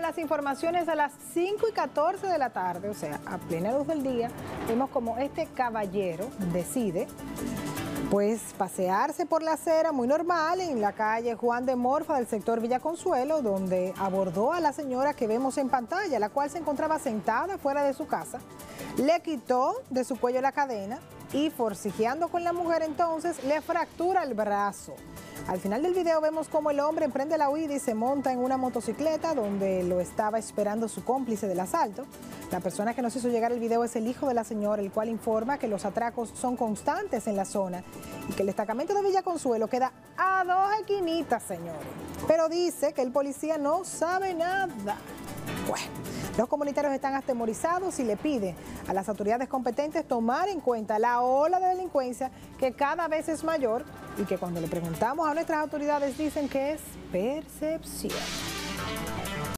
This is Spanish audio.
con las informaciones a las 5:14 de la tarde, o sea, a plena luz del día, vemos como este caballero decide pues pasearse por la acera muy normal en la calle Juan de Morfa del sector Villa Consuelo, donde abordó a la señora que vemos en pantalla, la cual se encontraba sentada fuera de su casa, le quitó de su cuello la cadena y forcejeando con la mujer entonces le fractura el brazo. Al final del video vemos cómo el hombre emprende la huida y se monta en una motocicleta donde lo estaba esperando su cómplice del asalto. La persona que nos hizo llegar el video es el hijo de la señora, el cual informa que los atracos son constantes en la zona y que el destacamento de Villa Consuelo queda a 2 esquinitas, señores. Pero dice que el policía no sabe nada. Bueno, los comunitarios están atemorizados y le piden a las autoridades competentes tomar en cuenta la ola de delincuencia que cada vez es mayor y que cuando le preguntamos a nuestras autoridades dicen que es percepción.